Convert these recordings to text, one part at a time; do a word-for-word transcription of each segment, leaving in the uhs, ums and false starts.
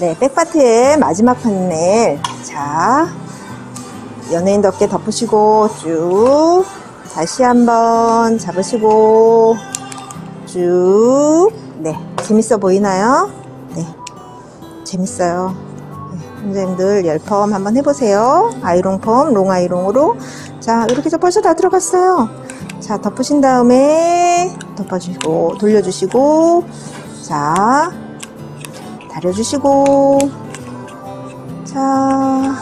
네, 백파트의 마지막 판넬. 자, 연예인답게 덮으시고 쭉 다시 한번 잡으시고 쭉. 네, 재밌어 보이나요? 네, 재밌어요. 네, 선생님들 열펌 한번 해보세요. 아이롱 펌, 롱 아이롱으로. 자, 이렇게 해서 벌써 다 들어갔어요. 자, 덮으신 다음에 덮어주시고 돌려주시고, 자, 다려주시고, 자,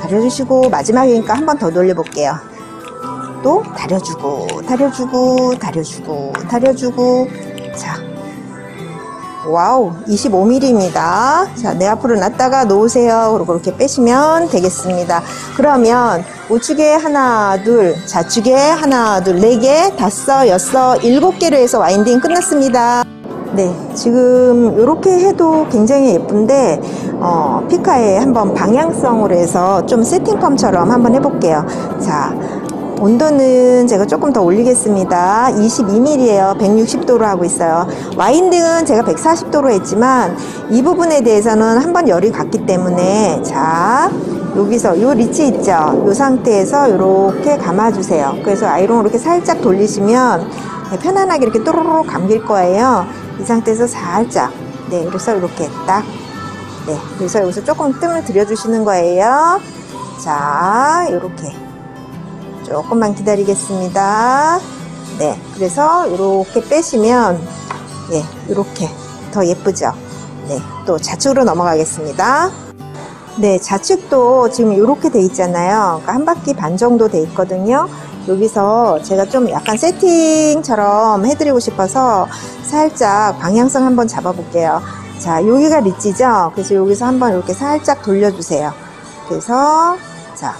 다려주시고, 마지막이니까 한 번 더 돌려볼게요. 또 다려주고 다려주고 다려주고 다려주고. 자, 와우, 이십오 밀리미터입니다 자, 내 앞으로 놨다가 놓으세요. 그리고 이렇게 빼시면 되겠습니다. 그러면 우측에 하나, 둘, 좌측에 하나, 둘, 네 개, 다섯, 여섯, 일곱 개로 해서 와인딩 끝났습니다. 네, 지금 이렇게 해도 굉장히 예쁜데, 어, 피카에 한번 방향성으로 해서 좀 세팅펌처럼 한번 해볼게요. 자, 온도는 제가 조금 더 올리겠습니다. 이십이 밀리미터예요. 백육십 도로 하고 있어요. 와인딩은 제가 백사십 도로 했지만 이 부분에 대해서는 한번 열이 갔기 때문에, 자, 여기서 요 리치 있죠? 요 상태에서 이렇게 감아주세요. 그래서 아이롱 이렇게 살짝 돌리시면 편안하게 이렇게 또로록 감길 거예요. 이 상태에서 살짝, 네, 그래서 이렇게 딱, 네, 그래서 여기서 조금 뜸을 들여주시는 거예요. 자, 요렇게 조금만 기다리겠습니다. 네, 그래서 이렇게 빼시면, 예, 이렇게 더 예쁘죠. 네, 또 좌측으로 넘어가겠습니다. 네, 좌측도 지금 이렇게 돼 있잖아요. 그러니까 한 바퀴 반 정도 돼 있거든요. 여기서 제가 좀 약간 세팅처럼 해드리고 싶어서 살짝 방향성 한번 잡아볼게요. 자, 여기가 리치죠. 그래서 여기서 한번 이렇게 살짝 돌려주세요. 그래서, 자,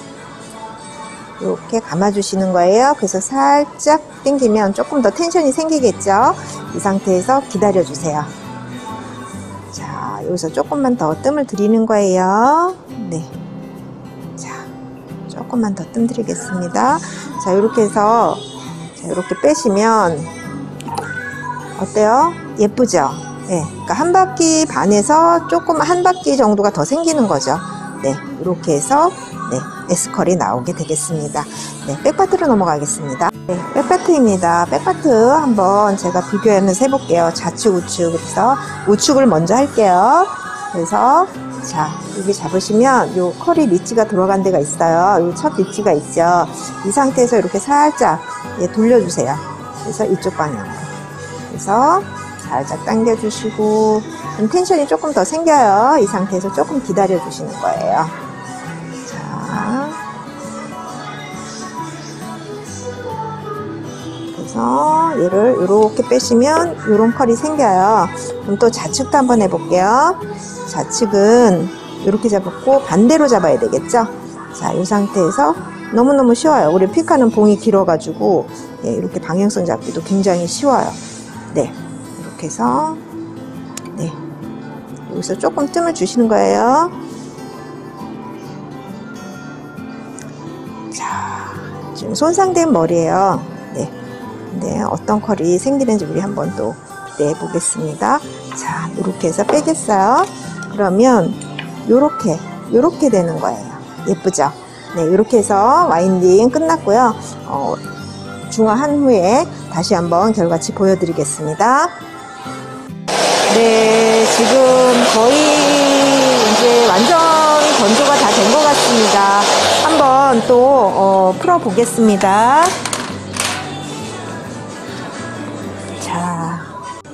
이렇게 감아주시는 거예요. 그래서 살짝 당기면 조금 더 텐션이 생기겠죠. 이 상태에서 기다려주세요. 자, 여기서 조금만 더 뜸을 들이는 거예요. 네, 자, 조금만 더 뜸 들이겠습니다. 자, 이렇게 해서, 자, 이렇게 빼시면 어때요? 예쁘죠? 예, 네, 그러니까 한 바퀴 반에서 조금 한 바퀴 정도가 더 생기는 거죠. 네, 이렇게 해서, 네, S컬이 나오게 되겠습니다. 네, 백파트로 넘어가겠습니다. 네, 백파트입니다. 백파트 한번 제가 비교하면서 해볼게요. 좌측, 우측. 그래서 우측을 먼저 할게요. 그래서, 자, 여기 잡으시면 요 컬이 리치가 들어간 데가 있어요. 요 첫 리치가 있죠. 이 상태에서 이렇게 살짝, 예, 돌려주세요. 그래서 이쪽 방향으로. 그래서 살짝 당겨주시고, 그럼 텐션이 조금 더 생겨요. 이 상태에서 조금 기다려주시는 거예요. 그래서 얘를 이렇게 빼시면 이런 컬이 생겨요. 그럼 또 좌측도 한번 해볼게요. 좌측은 이렇게 잡고 반대로 잡아야 되겠죠. 자, 이 상태에서 너무너무 쉬워요. 우리 피카는 봉이 길어가지고, 예, 이렇게 방향성 잡기도 굉장히 쉬워요. 네, 이렇게 해서, 네, 여기서 조금 뜸을 주시는 거예요. 자, 지금 손상된 머리예요. 네, 근데 어떤 컬이 생기는지 우리 한번 또 기대해 보겠습니다. 자, 이렇게 해서 빼겠어요. 그러면 요렇게 요렇게 되는 거예요. 예쁘죠? 네, 이렇게 해서 와인딩 끝났고요. 어, 중화한 후에 다시 한번 결과치 보여드리겠습니다. 네, 지금 거의 이제 완전 건조가 다 된 것 같습니다. 한번 또 어, 풀어보겠습니다. 자,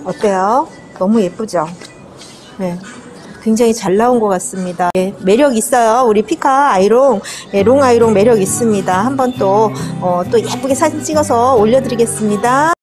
어때요? 너무 예쁘죠? 네, 굉장히 잘 나온 것 같습니다. 예, 매력 있어요. 우리 피카 아이롱, 예, 롱 아이롱 매력 있습니다. 한번 또, 어, 또 예쁘게 사진 찍어서 올려드리겠습니다.